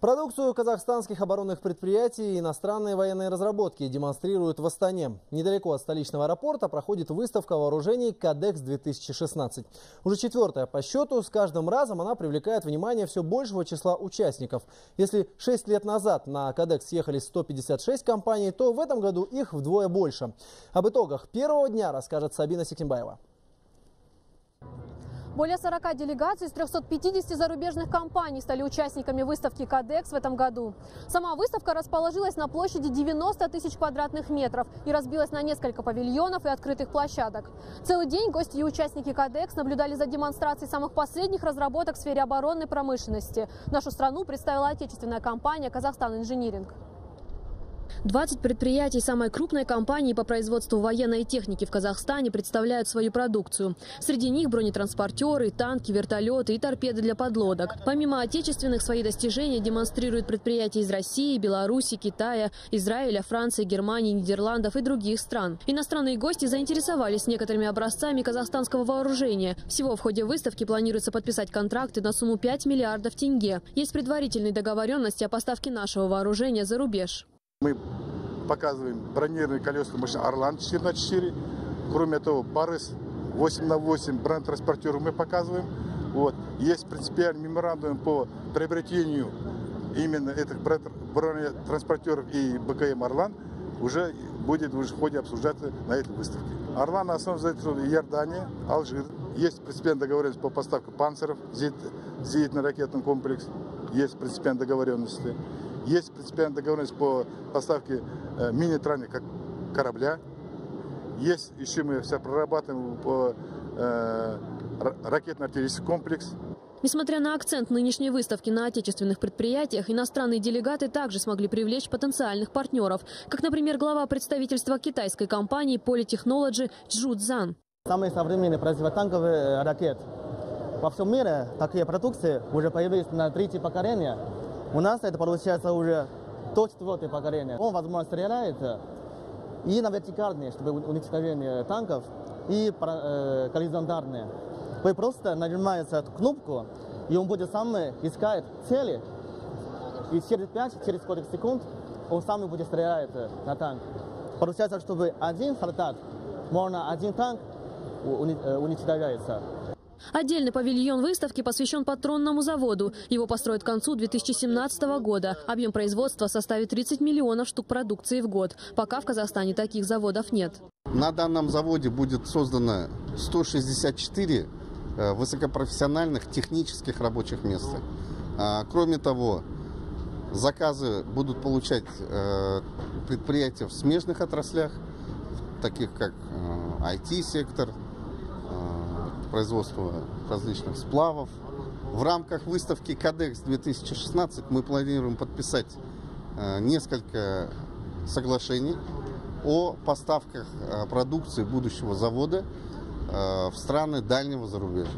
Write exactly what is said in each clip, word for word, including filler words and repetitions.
Продукцию казахстанских оборонных предприятий и иностранные военные разработки демонстрируют в Астане. Недалеко от столичного аэропорта проходит выставка вооружений «КАДЕКС-две тысячи шестнадцать». Уже четвертая по счету, с каждым разом она привлекает внимание все большего числа участников. Если шесть лет назад на «КАДЕКС» съехались сто пятьдесят шесть компаний, то в этом году их вдвое больше. Об итогах первого дня расскажет Сабина Сексимбаева. Более сорока делегаций из трёхсот пятидесяти зарубежных компаний стали участниками выставки «КАДЕКС» в этом году. Сама выставка расположилась на площади девяноста тысяч квадратных метров и разбилась на несколько павильонов и открытых площадок. Целый день гости и участники «КАДЕКС» наблюдали за демонстрацией самых последних разработок в сфере оборонной промышленности. Нашу страну представила отечественная компания «Казахстан Инжиниринг». двадцать предприятий самой крупной компании по производству военной техники в Казахстане представляют свою продукцию. Среди них бронетранспортеры, танки, вертолеты и торпеды для подлодок. Помимо отечественных, свои достижения демонстрируют предприятия из России, Беларуси, Китая, Израиля, Франции, Германии, Нидерландов и других стран. Иностранные гости заинтересовались некоторыми образцами казахстанского вооружения. Всего в ходе выставки планируется подписать контракты на сумму пять миллиардов тенге. Есть предварительные договоренности о поставке нашего вооружения за рубеж. Мы показываем бронированные колесные машины «Орлан четыре на четыре». Кроме того, «Барыс» восемь на восемь, бронетранспортеры мы показываем. Вот. Есть принципиальный меморандум по приобретению именно этих бронетранспортеров и БКМ «Орлан». Уже будет уже в ходе обсуждаться на этой выставке. «Орлан» на основе заинтересованы Иордания, Алжир. Есть принципиальная договоренность по поставке панциров, зенитно-ракетный комплекс. Есть принципиальные договоренности. Есть принципиальная договоренность по поставке э, мини-траника корабля. Есть еще мы все прорабатываем по э, ракетно-артиллерийский комплекс. Несмотря на акцент нынешней выставки на отечественных предприятиях, иностранные делегаты также смогли привлечь потенциальных партнеров, как, например, глава представительства китайской компании Polytechnology Джудзан. Самые современные противотанковые ракеты. Во всем мире такие продукции уже появились на третьем поколении. У нас это получается уже то четвертое поколение. Он, возможно, стреляет и на вертикальные, чтобы уничтожение танков, и э, горизонтальные. Вы просто нажимаете эту кнопку, и он будет сам искать цели, и через пять-через сорок секунд он сам будет стрелять на танк. Получается, чтобы один фортат, можно один танк уничтожается. Отдельный павильон выставки посвящен патронному заводу. Его построят к концу две тысячи семнадцатого года. Объем производства составит тридцать миллионов штук продукции в год. Пока в Казахстане таких заводов нет. На данном заводе будет создано сто шестьдесят четыре высокопрофессиональных технических рабочих места. Кроме того, заказы будут получать предприятия в смежных отраслях, таких как ай ти-сектор, производство различных сплавов. В рамках выставки «КАДЕКС-две тысячи шестнадцать» мы планируем подписать несколько соглашений о поставках продукции будущего завода в страны дальнего зарубежья.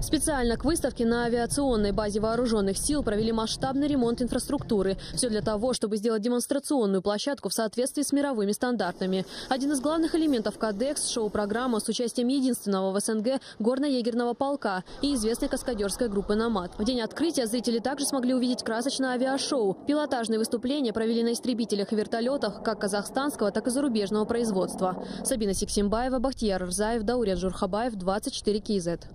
Специально к выставке на авиационной базе вооруженных сил провели масштабный ремонт инфраструктуры. Все для того, чтобы сделать демонстрационную площадку в соответствии с мировыми стандартами. Один из главных элементов «КАДЕКС» – шоу-программа с участием единственного в СНГ горно-егерного полка и известной каскадерской группы «Намад». В день открытия зрители также смогли увидеть красочное авиашоу. Пилотажные выступления провели на истребителях и вертолетах как казахстанского, так и зарубежного производства. Сабина Сексимбаева, Бахтияр Рзаев, Даурия Джурхабаев, двадцать четыре кей зет.